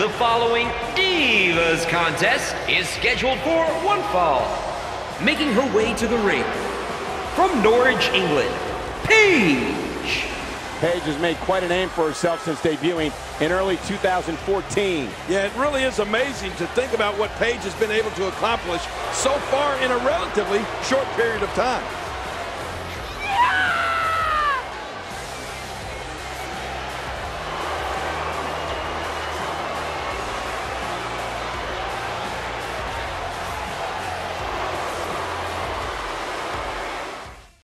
The following Divas contest is scheduled for one fall. Making her way to the ring, from Norwich, England, Paige. Paige has made quite a name for herself since debuting in early 2014. Yeah, it really is amazing to think about what Paige has been able to accomplish so far in a relatively short period of time.